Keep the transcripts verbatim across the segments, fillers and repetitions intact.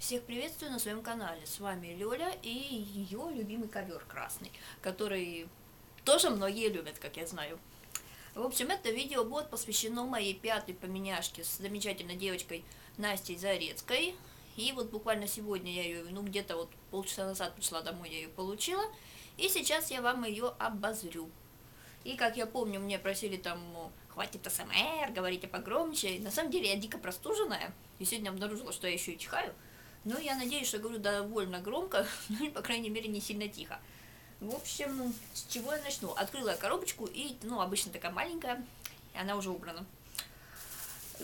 Всех приветствую на своем канале, с вами Лёля и ее любимый ковер красный, который тоже многие любят, как я знаю. В общем, это видео будет посвящено моей пятой поменяшке с замечательной девочкой Настей Зарецкой. И вот буквально сегодня я ее, ну где-то вот полчаса назад пришла домой, я ее получила. И сейчас я вам ее обозрю. И как я помню, мне просили там, хватит АСМР, говорите погромче. На самом деле я дико простуженная. И сегодня обнаружила, что я еще и чихаю. Но я надеюсь, что говорю довольно громко, ну, по крайней мере, не сильно тихо. В общем, с чего я начну? Открыла коробочку и, ну, обычно такая маленькая, и она уже убрана.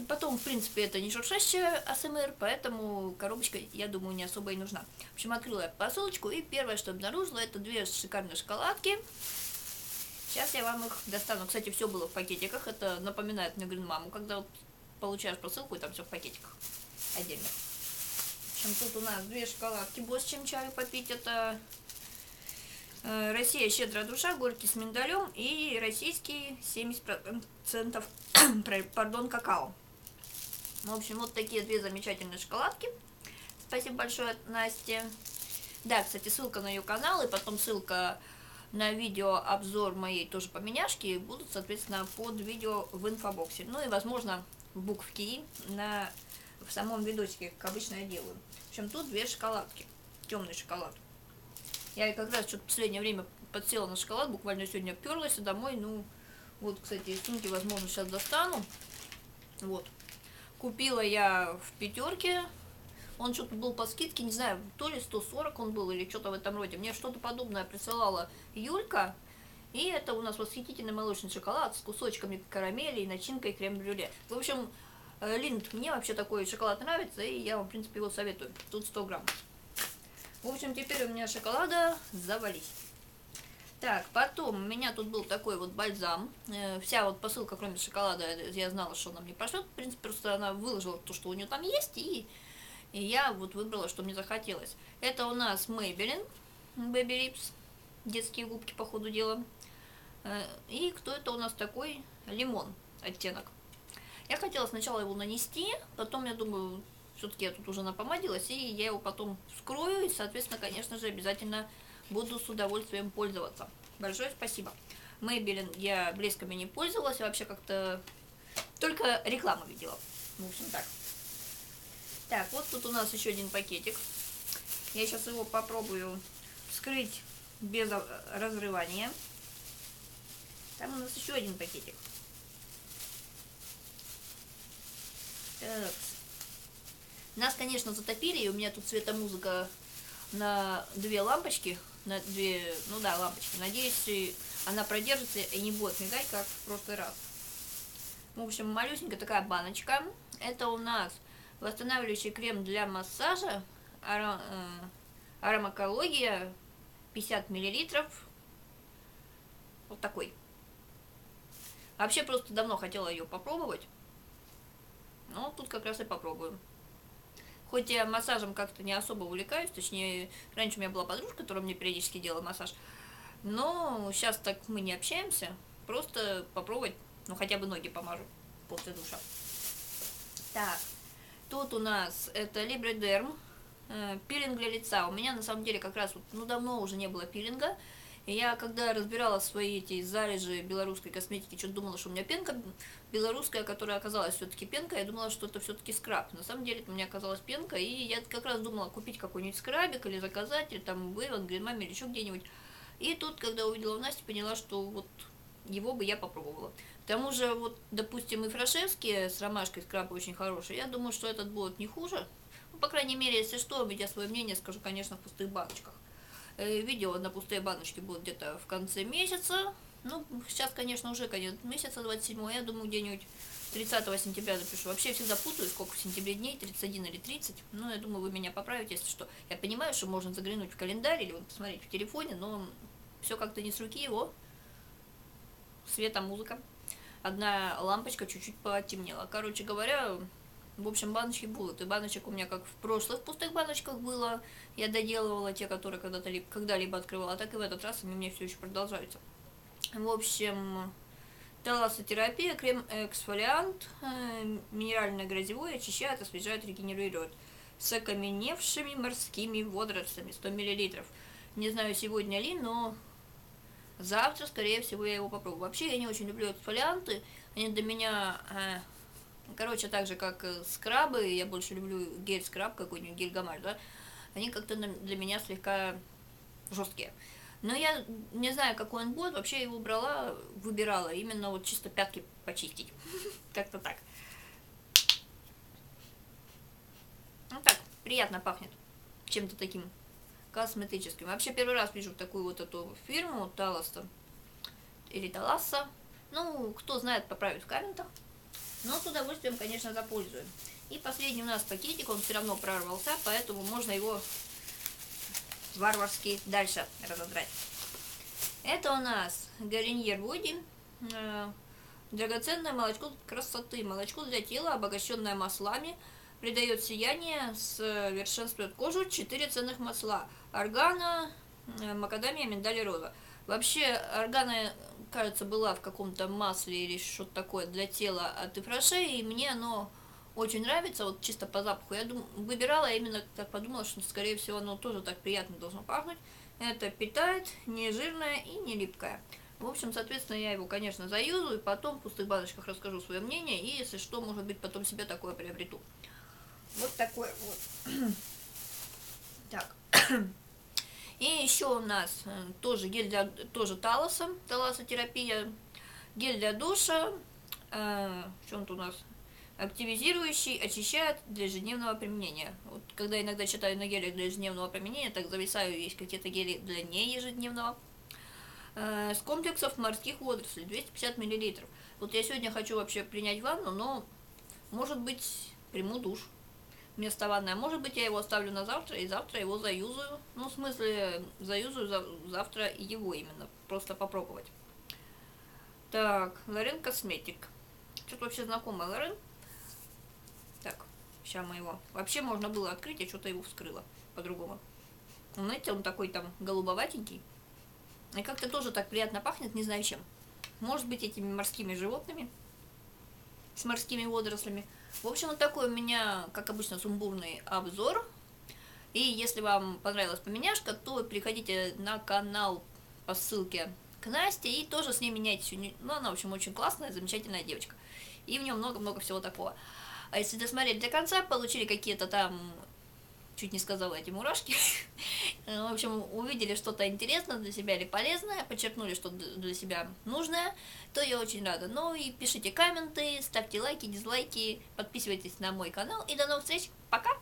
Потом, в принципе, это не шуршащая АСМР, поэтому коробочка, я думаю, не особо и нужна. В общем, открыла я посылочку, и первое, что обнаружила, это две шикарные шоколадки. Сейчас я вам их достану. Кстати, все было в пакетиках, это напоминает мне GreenMama, когда вот получаешь посылку, и там все в пакетиках отдельно. В общем, тут у нас две шоколадки, больше, чем чаю попить, это... Россия щедрая душа, горький с миндалем и российский семьдесят процентов пардон, какао. В общем, вот такие две замечательные шоколадки. Спасибо большое, Насте. Да, кстати, ссылка на ее канал и потом ссылка на видео обзор моей тоже поменяшки будут, соответственно, под видео в инфобоксе. Ну и, возможно, буквки на, в самом видосике, как обычно я делаю. В общем, тут две шоколадки, темный шоколад. Я как раз что-то в последнее время подсела на шоколад, буквально сегодня перлась домой. Ну, вот, кстати, из сумки, возможно, сейчас достану. Вот. Купила я в пятерке. Он что-то был по скидке, не знаю, то ли сто сорок он был или что-то в этом роде. Мне что-то подобное присылала Юлька. И это у нас восхитительный молочный шоколад с кусочками карамели и начинкой крем-брюле. В общем, Линд, мне вообще такой шоколад нравится, и я вам, в принципе, его советую. Тут сто грамм. В общем, теперь у меня шоколада завались. Так, потом у меня тут был такой вот бальзам. Э, вся вот посылка, кроме шоколада, я знала, что она мне пошлет. В принципе, просто она выложила то, что у нее там есть, и, и я вот выбрала, что мне захотелось. Это у нас Maybelline Baby Rips, детские губки по ходу дела. Э, и кто это у нас такой? Лимон оттенок. Я хотела сначала его нанести, потом я думаю... Все-таки я тут уже напомадилась, и я его потом вскрою, и, соответственно, конечно же, обязательно буду с удовольствием пользоваться. Большое спасибо. Maybelline я блесками не пользовалась, вообще как-то только рекламу видела. В общем, так. Так, вот тут у нас еще один пакетик. Я сейчас его попробую вскрыть без разрывания. Там у нас еще один пакетик. Так. Нас, конечно, затопили, и у меня тут цветомузыка на две лампочки, на две, ну да, лампочки. Надеюсь, она продержится и не будет мигать, как в прошлый раз. В общем, малюсенькая такая баночка. Это у нас восстанавливающий крем для массажа, аром, э, аромакология, пятьдесят миллилитров. Вот такой. Вообще, просто давно хотела ее попробовать. Но тут как раз и попробуем. Хоть я массажем как-то не особо увлекаюсь, точнее, раньше у меня была подружка, которая мне периодически делала массаж, но сейчас так мы не общаемся, просто попробовать, ну хотя бы ноги помажу после душа. Так, тут у нас это LibreDerm, э, пилинг для лица. У меня на самом деле как раз, вот, ну давно уже не было пилинга, и я когда разбирала свои эти залежи белорусской косметики, что-то думала, что у меня пенка белорусская, которая оказалась все-таки пенка, я думала, что это все-таки скраб. На самом деле это у меня оказалась пенка, и я как раз думала купить какой-нибудь скрабик или заказать, или там Вэйвен, GreenMama или еще где-нибудь. И тут, когда увидела у Насти, поняла, что вот его бы я попробовала. К тому же, вот, допустим, и Фрошевские с ромашкой скрабы очень хорошие, я думаю, что этот будет не хуже. Ну, по крайней мере, если что, ведь я свое мнение скажу, конечно, в пустых баночках. Видео на пустые баночки будет где-то в конце месяца. Ну, сейчас, конечно, уже конец месяца, двадцать седьмого. Я думаю, где-нибудь тридцатого сентября запишу. Вообще, я всегда путаю, сколько в сентябре дней, тридцать один или тридцать. Ну, я думаю, вы меня поправите, если что. Я понимаю, что можно заглянуть в календарь или вот посмотреть в телефоне, но все как-то не с руки его. Света, музыка. Одна лампочка чуть-чуть потемнела. Короче говоря... В общем, баночки будут. И баночек у меня как в прошлых пустых баночках было. Я доделывала те, которые когда-то когда-либо открывала, так и в этот раз они у меня все еще продолжаются. В общем, Таласа терапия, крем-эксфолиант, минеральное грязевое, очищает, освежает, регенерирует. с окаменевшими морскими водорослями, сто миллилитров. Не знаю, сегодня ли, но завтра, скорее всего, я его попробую. Вообще, я не очень люблю эксфолианты, они для меня, э, короче, так же, как скрабы, я больше люблю гель-скраб какой-нибудь, гель-гамаль, да, они как-то для меня слегка жесткие. Но я не знаю, какой он будет, вообще его брала, выбирала, именно вот чисто пятки почистить, как-то так. Ну так, приятно пахнет чем-то таким косметическим. Вообще первый раз вижу такую вот эту фирму Таласа или Таласа. Ну, кто знает, поправит в комментах. Но с удовольствием, конечно, запользуем. И последний у нас пакетик, он все равно прорвался, поэтому можно его варварски дальше разодрать. Это у нас Гарньер Вуди. Драгоценное молочко красоты. Молочко для тела, обогащенное маслами. Придает сияние, совершенствует кожу. Четыре ценных масла: органа, макадамия, миндаль и роза. Вообще, органа, кажется, была в каком-то масле или что-то такое для тела от Ифраше, и мне оно очень нравится, вот чисто по запаху. Я дум... выбирала, именно так подумала, что, скорее всего, оно тоже так приятно должно пахнуть. Это питает, не жирное и не липкое. В общем, соответственно, я его, конечно, заюзаю, и потом в пустых баночках расскажу свое мнение, и, если что, может быть, потом себе такое приобрету. Вот такой вот. Так. И еще у нас тоже гель для, тоже Таласа, Таласотерапия. Гель для душа. Э, что он тут у нас? Активизирующий, очищает для ежедневного применения. Вот когда иногда читаю на гелях для ежедневного применения, так зависаю, есть какие-то гели для не ежедневного. Э, с комплексов морских водорослей, двести пятьдесят миллилитров. Вот я сегодня хочу вообще принять ванну, но, может быть, приму душ вместо ванной. Может быть, я его оставлю на завтра, и завтра его заюзаю. Ну, в смысле, заюзаю за завтра его именно. Просто попробовать. Так, Ларен косметик. Что-то вообще знакомое, Ларен. Так, сейчас мы его... Вообще можно было открыть, я что-то его вскрыла по-другому. Знаете, он такой там голубоватенький. И как-то тоже так приятно пахнет, не знаю чем. Может быть, этими морскими животными. С морскими водорослями. В общем, вот такой у меня, как обычно, сумбурный обзор. И если вам понравилась поменяшка, то переходите на канал по ссылке к Насте и тоже с ней меняйтесь. Ну, она, в общем, очень классная, замечательная девочка. И в нем много-много всего такого. А если досмотреть до конца, получили какие-то там, чуть не сказала эти мурашки, в общем, увидели что-то интересное для себя или полезное, подчеркнули, что для себя нужное, то я очень рада. Ну и пишите комменты, ставьте лайки, дизлайки, подписывайтесь на мой канал и до новых встреч, пока!